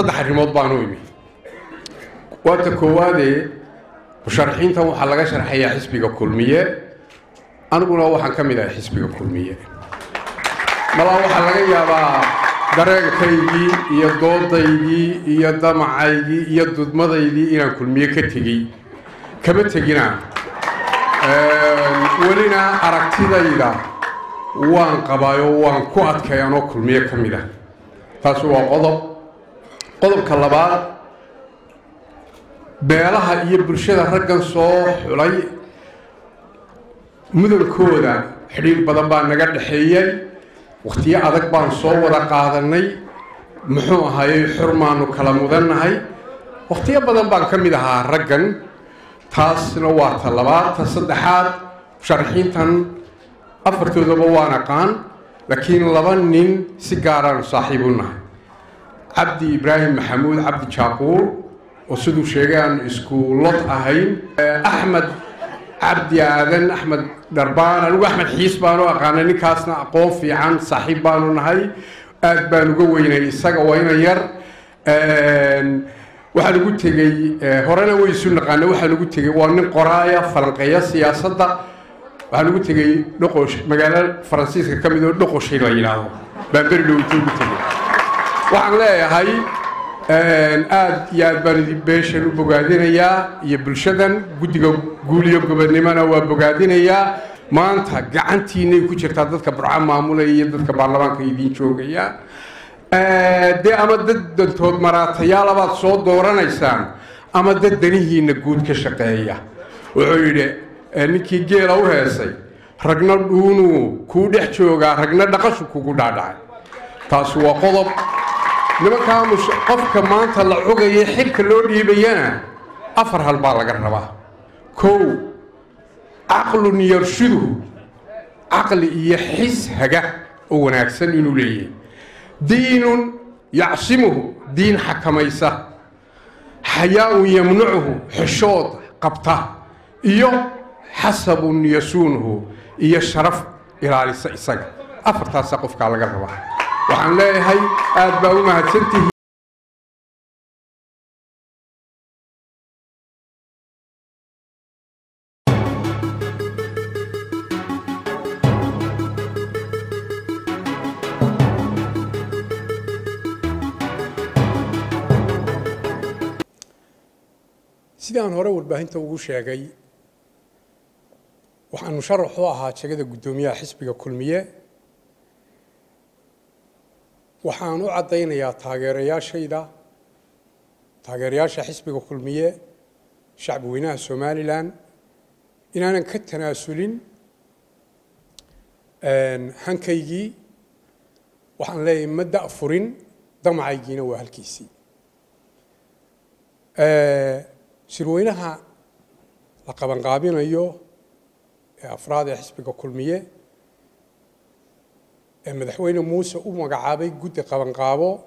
صدق حريمات بانويمي. وقت كوادي مشارحين تاو حلقة شرحية حسبي كلمية. أنا أقول أوه حنكمل على حسبي كلمية. ملاو حلقة يا با درج تيجي يدور تيجي يدمع تيجي يدود ما تيجي إن كلمية كتيجي كمتيجينا. ولنا أركتيدا إذا وان قبايو وان قوات كيانو كلمية كملا. تاسو قضب كلبات بيلها يبرشة رجل صاح علي مثل كودا حرير بدبان نجد حيل وقتي عذق بان صور قاعدني محوها يحرمان وكلام ذنها هاي وقتي بدبان كم يدها رجل تاس نوار كلبات تصدحات شرحين تن أفرتوا ذبوانا كان لكن لبنين سيجارا صاحبنا عبد إبراهيم محمود عبد شاكور وسدو شيغان اسكو لط أهين أحمد عبد آذن أحمد دربان ألو أحمد حيس بانو أقاناني كاسنا أقوم في عن صاحب بانو نهاي آد بانو قوينا يساق وينا ير waxaa lagu tagay horena way soo naqaan waxa lagu tagay waa nin qoraaya falanqeeya siyaasadda waxa lagu tagay dhoqosh magaalada Faransiiska ka mid oo dhoqosh la yiraahdo baan bari loo joogtay waxaan leeyahay aad iyo aad baan idin beeshan u bogaadinayaa iyo bulshadan guddiga guuliyo gobonimada waa bogaadinayaa maanta gacantiinay ku jirtaa dadka burca maamulaya iyo dadka baarlamaanka idin joogaya de ama dad tood maraataya labaad soo dooranaysaan ama dad danihiina guud ka shaqeeya wuxuu yiri ninkii geela u heesay ragna dhuunu ku dhex jooga ragna dhaqashu kugu dhaadhaay taas waa qodob nimanka qofka maanta la xogay xilka loo dhiibayana afar hal baa laga rabaa koow aqlun yarshidu aqli iyo xis haga oo wanaagsan inuu leeyahay دين يعصمه دين حكميسه حياء يمنعه حشود قبطه يوم حسب يسونه يشرف إلى السقف أفرت سقفك على قلبه وعن لا هي أبو ما تنتهي sidaan hore warbaahinta ugu sheegay waxaan musharax u ahaa shaqada gudoomiyaha xisbiga kulmiye waxaan u cadeynayaa taageerayaasha xisbiga kulmiye shacab weynaha Somaliland inaanan ka tanaasulin hankaygi waxaan leeyahay ma da furin damacaygiina waa halkiisii شروينها لقبان قابين أيوه أفراد حسب كلمية مدحوين موسى ومقعابي قد قبان قابو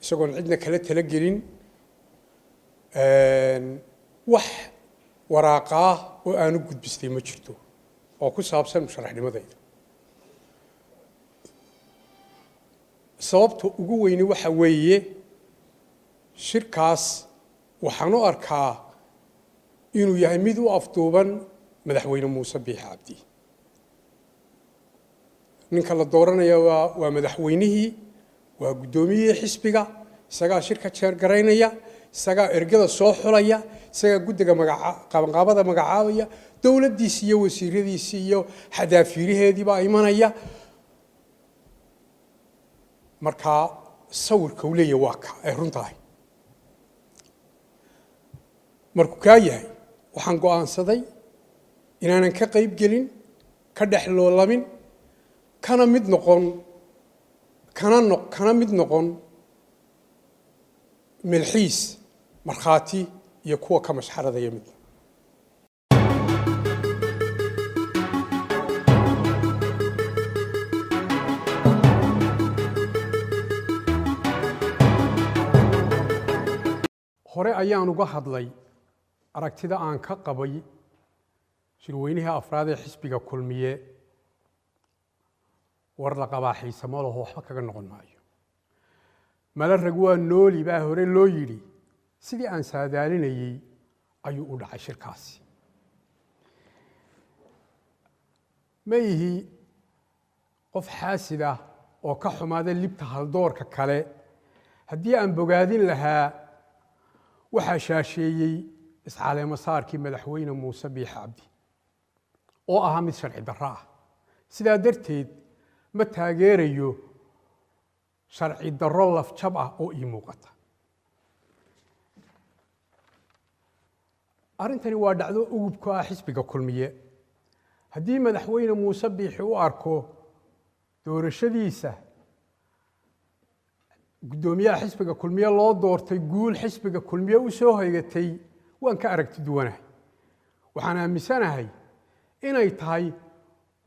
سكون عندنا كلت تلقين وح وراقاه وأنا قد بستيمة شرتو وكل صابسن مشرح لي مذيل صابته وقويني وحويه shirkaas waxaan u arkaa inuu yahay mid u afduuban madaxweyne Muuse Biixi Cabdi ninka la dooranaya waa madaxweynihii waa gudoomiyihii xisbiga isaga shirka jeer gareynaya isaga ergada soo xulaya isaga gudiga qabanqaabada magacaabaya dawladdiisa iyo wasiiradiisa iyo xadaafiiraheedii baa imanaya marka sawirka uu leeyahay waa ka ay runtahay marku ka yahay waxaan go'aansaday inaanan ka qayb gelin ka dhaxloolamin kana mid noqon milxiis markhaati iyo kuwa ka mashxarada yimid hore ayaan uga hadlay aragtida aan ka qabay shirweynaha afraad ee xisbiga kulmiye war la qabaaxay samada waxba kaga noqon maayo malaragua nooli baa hore loo yiri sidii aan saadaalinayay ayuu u dhacay shirkaasi meehi qof xaasida oo ka xumaada libta hal doorka kale haddii aan bogaadin lahaa waxa shaasheeyay iscaaleey masaarkii madaxweyne Muuse Biixi Cabdi oo ahaa mid sharci darro ah sidaa darteed ma taageerayo sharci darro laf jab ah oo ii muuqata arintani waa dhacdo ugub ka ah xisbiga Kulmiye haddii madaxweyne Muuse Biixi u arko doorashadiisa gudoomiyaha xisbiga Kulmiye loo doortay guul xisbiga Kulmiye u soo haygatay waan ka aragti duwanahay waxaan aaminsanahay inay tahay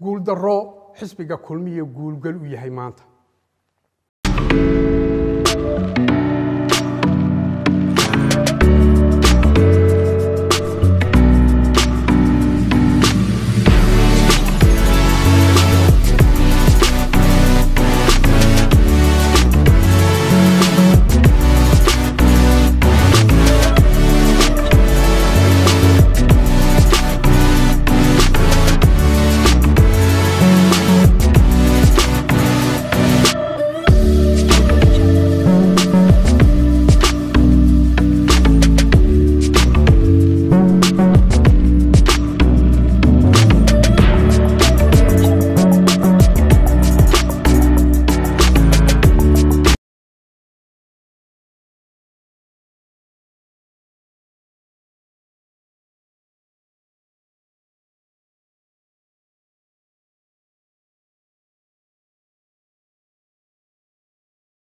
guul darro xisbiga Kulmiye guul gal u yahay maanta